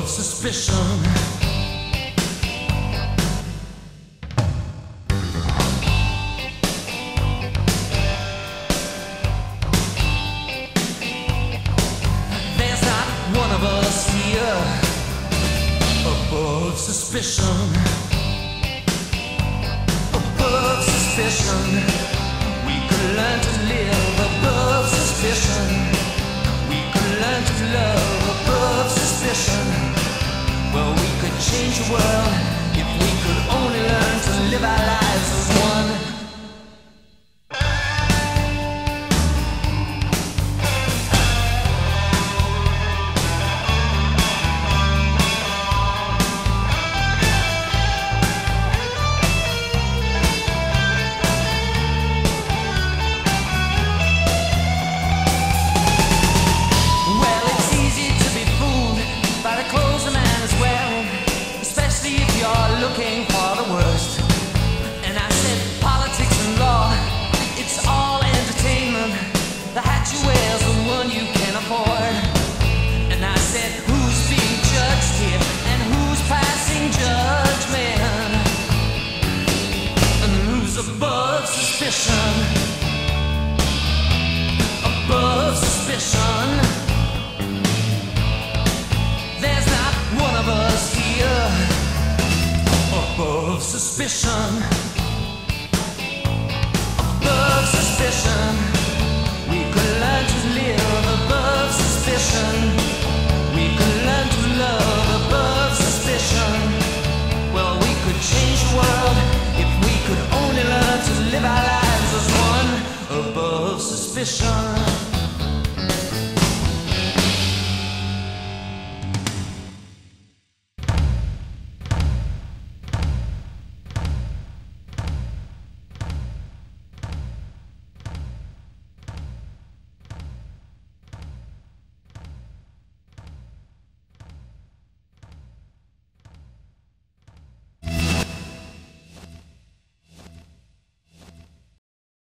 above suspicion. There's not one of us here above suspicion. Above suspicion, we could learn to live above suspicion. We could learn to love above suspicion. Well, we could change the world if we could only learn to live our lives as one. Looking for the worst. And I said politics and law, it's all entertainment. The hat you wear's the one you can afford. And I said, who's being judged here? And who's passing judgment? And who's above suspicion? Above suspicion. There's not one of us here above suspicion. Above suspicion, we could learn to live above suspicion. We could learn to love above suspicion. Well, we could change the world if we could only learn to live our lives as one above suspicion.